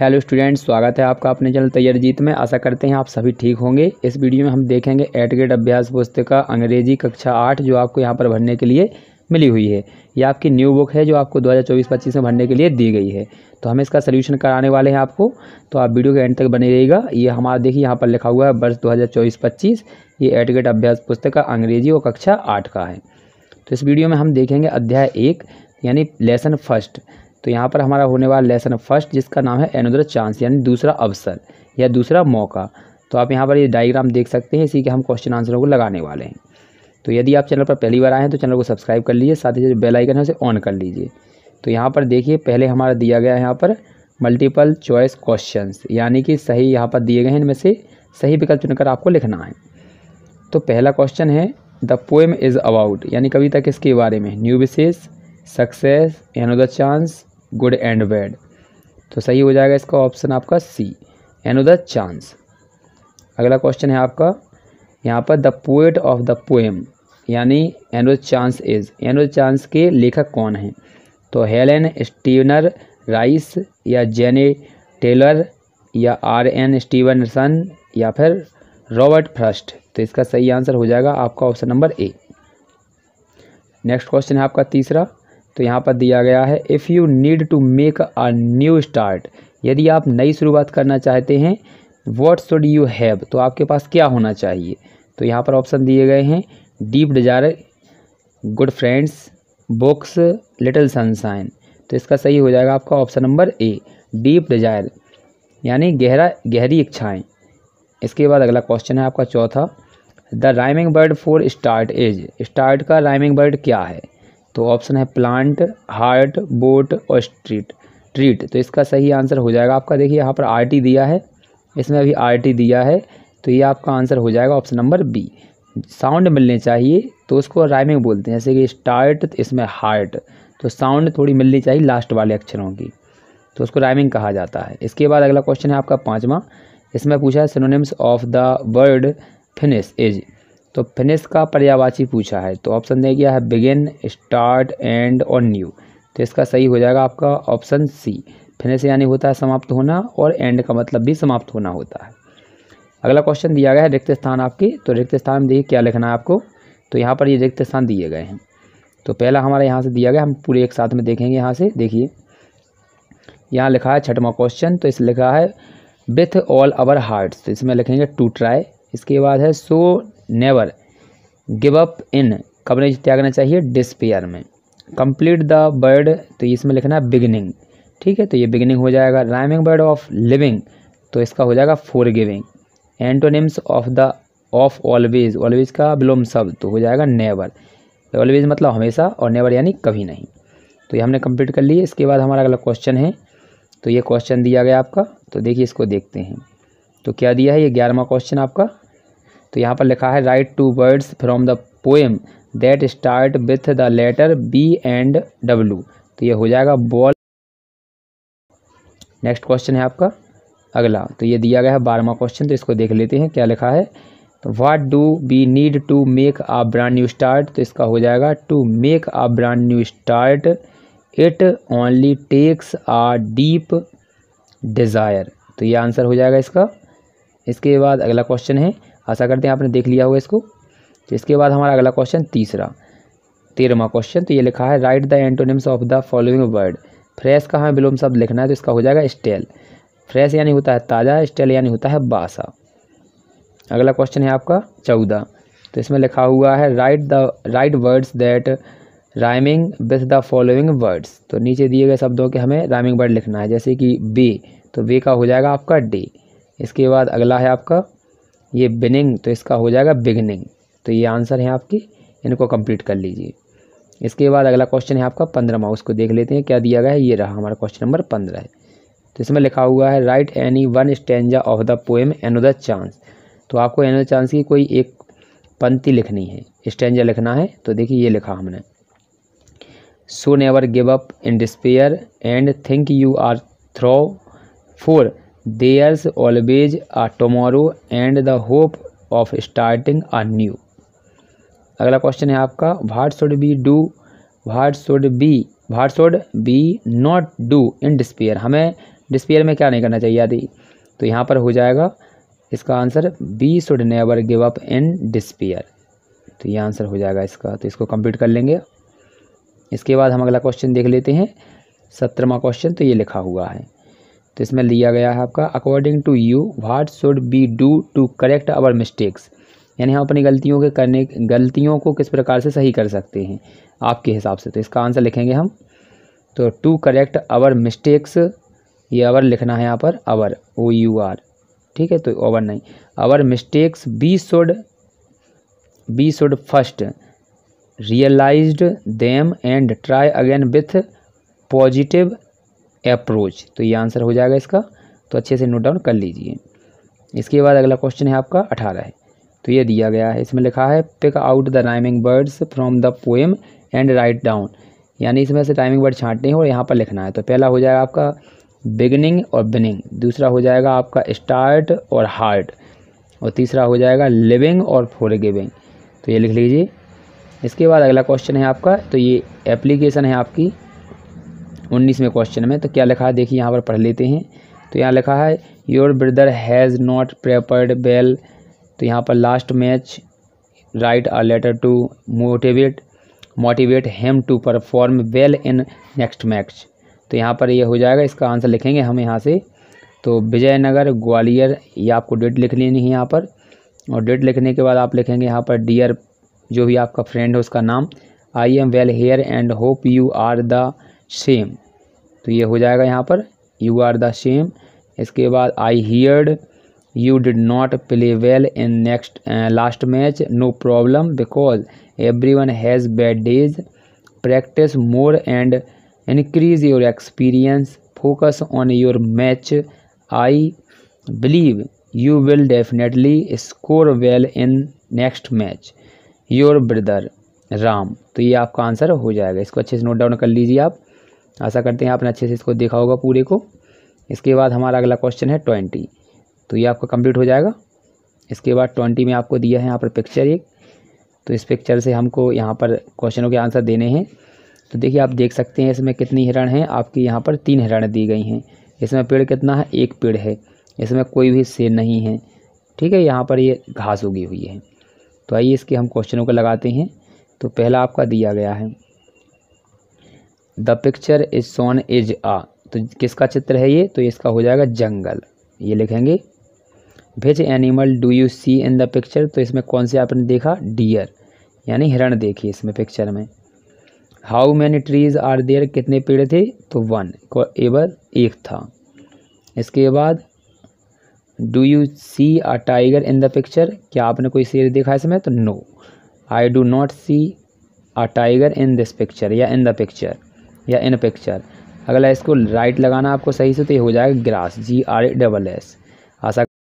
Hello students, स्वागत है आपका अपने चैनल तैयारी जीत में। आशा करते हैं आप सभी ठीक होंगे। इस वीडियो में हम देखेंगे 8th ग्रेड अभ्यास पुस्तिका अंग्रेजी कक्षा 8 जो आपको यहां पर भरने के लिए मिली हुई है। ये आपकी न्यू बुक है जो आपको 2024-25 में भरने के लिए दी गई है। तो हम इसका सलूशन कराने वाले हैं आपको, तो आप वीडियो के एंड तक बने रहिएगा। ये हमारा देखिए यहाँ पर लिखा हुआ है वर्ष 2024-25, ये 8th ग्रेड अभ्यास पुस्तक अंग्रेजी और कक्षा 8 का है। तो इस वीडियो में हम देखेंगे अध्याय 1 यानी लेसन फर्स्ट। तो यहाँ पर हमारा होने वाला लेसन फर्स्ट जिसका नाम है अनदर चांस यानी दूसरा अवसर या दूसरा मौका। तो आप यहाँ पर ये डायग्राम देख सकते हैं, इसी के हम क्वेश्चन आंसरों को लगाने वाले हैं। तो यदि आप चैनल पर पहली बार आए हैं तो चैनल को सब्सक्राइब कर लीजिए, साथ ही जो बेल आइकन है उसे ऑन कर लीजिए। तो यहाँ पर देखिए पहले हमारा दिया गया है यहाँ पर मल्टीपल चॉइस क्वेश्चन, यानी कि सही यहाँ पर दिए गए हैं, इनमें से सही विकल्प चुनकर आपको लिखना है। तो पहला क्वेश्चन है द पोएम इज़ अबाउट यानी कविता किसके बारे में, new wishes, success, another chance, good and bad. तो सही हो जाएगा इसका ऑप्शन आपका सी, अनदर चांस। अगला क्वेश्चन है आपका यहाँ पर the poet of the poem यानी another chance is, another chance के लेखक कौन हैं, तो हेलेन स्टीनर राइस या जेने टेलर या आर.एन. स्टीवनसन या फिर रॉबर्ट फ्रॉस्ट। तो इसका सही आंसर हो जाएगा आपका option number A. Next question है आपका तीसरा। तो यहाँ पर दिया गया है if you need to make a new start, यदि आप नई शुरुआत करना चाहते हैं, व्हाट शुड यू हैव, तो आपके पास क्या होना चाहिए। तो यहाँ पर ऑप्शन दिए गए हैं deep desire, good friends, books, little sunshine. तो इसका सही हो जाएगा आपका option number A, deep desire यानी गहरी इच्छाएँ। इसके बाद अगला क्वेश्चन है आपका चौथा, the rhyming word for start is, start का राइमिंग वर्ड क्या है, तो ऑप्शन है प्लांट, हार्ट, बोट और स्ट्रीट ट्रीट। तो इसका सही आंसर हो जाएगा आपका, देखिए यहाँ पर आर टी दिया है, इसमें अभी आर टी दिया है, तो ये आपका आंसर हो जाएगा ऑप्शन नंबर बी। साउंड मिलने चाहिए तो उसको राइमिंग बोलते हैं, जैसे कि स्टार्ट इसमें हार्ट, तो साउंड थोड़ी मिलनी चाहिए लास्ट वाले अक्षरों की, तो उसको राइमिंग कहा जाता है। इसके बाद अगला क्वेश्चन है आपका पाँचवा। इसमें पूछा है synonyms of the word finish is, तो फिनिश का पर्यायवाची पूछा है, तो ऑप्शन दे गया है बिगिन, स्टार्ट, एंड और न्यू। तो इसका सही हो जाएगा आपका ऑप्शन सी, फिनिश यानी होता है समाप्त होना और एंड का मतलब भी समाप्त होना होता है। अगला क्वेश्चन दिया गया है रिक्त स्थान आपके, तो रिक्त स्थान में देखिए क्या लिखना है आपको। तो यहाँ पर ये रिक्त स्थान दिए गए हैं। तो पहला हमारा यहाँ से दिया गया, हम पूरे एक साथ में देखेंगे। यहाँ से देखिए यहाँ लिखा है छठवां क्वेश्चन, तो इसमें लिखा है विथ ऑल आवर हार्ट्स, तो इसमें लिखेंगे टू ट्राई। इसके बाद है so never give up in, कब नहीं त्यागना चाहिए, डिस्पेयर में। कंप्लीट द वर्ड, तो इसमें लिखना है बिगिनिंग, ठीक है, तो ये बिगिनिंग हो जाएगा। राइमिंग वर्ड ऑफ लिविंग, तो इसका हो जाएगा for giving. Antonyms of the of always, always का विलोम शब्द, तो हो जाएगा नेवर, ऑलवेज मतलब हमेशा और नेवर यानी कभी नहीं। तो ये हमने कंप्लीट कर लिए। इसके बाद हमारा अगला क्वेश्चन है, तो ये क्वेश्चन दिया गया आपका, तो देखिए इसको देखते हैं। तो क्या दिया है, ये 11वां क्वेश्चन आपका। तो यहाँ पर लिखा है write two words from the poem that start with the letter B and W, तो ये हो जाएगा बॉल। नेक्स्ट क्वेश्चन है आपका अगला, तो ये दिया गया है 12वां क्वेश्चन, तो इसको देख लेते हैं क्या लिखा है। What do we need to make a brand new start, तो इसका हो जाएगा to make a brand new start it only takes a deep desire, तो ये आंसर हो जाएगा इसका। इसके बाद अगला क्वेश्चन है, आशा करते हैं आपने देख लिया होगा इसको। तो इसके बाद हमारा अगला क्वेश्चन तीसरा 13वां क्वेश्चन, तो ये लिखा है write the antonyms of the following word. Fresh का हमें विलोम शब्द लिखना है, तो इसका हो जाएगा स्टेल। फ्रेश यानी होता है ताज़ा, स्टेल यानी होता है बासा। अगला क्वेश्चन है आपका 14, तो इसमें लिखा हुआ है write words that rhyming with the following words, तो नीचे दिए गए शब्दों के हमें राइमिंग वर्ड लिखना है, जैसे कि बे, तो बे का हो जाएगा आपका डे। इसके बाद अगला है आपका ये बिनिंग, तो इसका हो जाएगा बिगनिंग, तो ये आंसर है आपके, इनको कंप्लीट कर लीजिए। इसके बाद अगला क्वेश्चन है आपका 15वां, उसको देख लेते हैं क्या दिया गया है। ये रहा हमारा क्वेश्चन नंबर 15 है, तो इसमें लिखा हुआ है write any one stanza of the poem another chance, तो आपको अनदर चांस की कोई एक पंक्ति लिखनी है, स्टेंजा लिखना है। तो देखिए ये लिखा हमने so never give up in despair and think you are through for There's always a tomorrow and the hope of starting anew। अगला क्वेश्चन है आपका what should be not do in despair, हमें डिस्पेयर में क्या नहीं करना चाहिए आदि। तो यहाँ पर हो जाएगा इसका answer B should never give up in despair. तो ये आंसर हो जाएगा इसका। तो इसको कंप्लीट कर लेंगे। इसके बाद हम अगला क्वेश्चन देख लेते हैं 17वां क्वेश्चन। तो ये लिखा हुआ है, तो इसमें लिया गया है आपका according to you what should B do to correct our mistakes, यानी हम अपनी गलतियों को किस प्रकार से सही कर सकते हैं आपके हिसाब से। तो इसका आंसर लिखेंगे हम, तो टू करेक्ट आवर मिस्टेक्स, ये आवर लिखना है यहाँ पर, आवर OUR, ठीक है। तो ओवर नहीं, our mistakes B should first realised them and try again with positive approach. तो ये आंसर हो जाएगा इसका। तो अच्छे से नोट डाउन कर लीजिए। इसके बाद अगला क्वेश्चन है आपका 18 है। तो ये दिया गया है, इसमें लिखा है pick out the rhyming words from the poem and write down, यानी इसमें से राइमिंग वर्ड छांटने हैं और यहाँ पर लिखना है। तो पहला हो जाएगा आपका बिगिनिंग और बिनिंग, दूसरा हो जाएगा आपका स्टार्ट और हार्ट, और तीसरा हो जाएगा लिविंग और फॉरगिविंग। तो ये लिख लीजिए। इसके बाद अगला क्वेश्चन है आपका, तो ये एप्लीकेशन है आपकी 19वें क्वेश्चन में। तो क्या लिखा है देखिए, यहाँ पर पढ़ लेते हैं। तो यहाँ लिखा है your brother has not prepared well, तो यहाँ पर last match write a letter to motivate him to perform well in next match. तो यहाँ पर ये हो जाएगा, इसका आंसर लिखेंगे हम यहाँ से। तो विजयनगर ग्वालियर, ये आपको डेट लिख लेनी है यहाँ पर, और डेट लिखने के बाद आप लिखेंगे यहाँ पर डियर जो भी आपका फ्रेंड है उसका नाम, I am well here and hope you are the same. तो ये हो जाएगा यहाँ पर यू आर द सेम। इसके बाद I heard you did not play well in next last match, no problem because every one has bad days, practice more and increase your experience, focus on your match, I believe you will definitely score well in next match, your brother Ram. तो ये आपका answer हो जाएगा। इसको अच्छे से note down कर लीजिए आप। आशा करते हैं आपने अच्छे से इसको देखा होगा पूरे को। इसके बाद हमारा अगला क्वेश्चन है 20। तो ये आपका कंप्लीट हो जाएगा। इसके बाद 20 में आपको दिया है यहाँ पर पिक्चर एक, तो इस पिक्चर से हमको यहाँ पर क्वेश्चनों के आंसर देने हैं। तो देखिए आप देख सकते हैं इसमें कितनी हिरण हैं आपकी, यहाँ पर 3 हिरण दी गई हैं। इसमें पेड़ कितना है, 1 पेड़ है। इसमें कोई भी शेर नहीं है, ठीक है। यहाँ पर ये घास उगी हुई है। तो आइए इसके हम क्वेश्चनों को लगाते हैं। तो पहला आपका दिया गया है the picture is shown is आ, तो किसका चित्र है ये, तो इसका हो जाएगा जंगल। ये लिखेंगे which animal do you see in the picture, तो इसमें कौन से आपने देखा, डियर, यानी हिरण देखी इसमें पिक्चर में। How many trees are there, कितने पेड़ थे, तो 1 को एवर 1 था। इसके बाद do you see a tiger in the picture, क्या आपने कोई शेर देखा इसमें, तो no I do not see a tiger in this picture, या इन द पिक्चर, या इन पिक्चर। अगला इसको राइट लगाना आपको सही से, तो ये हो जाएगा ग्रास, GRASS। आशा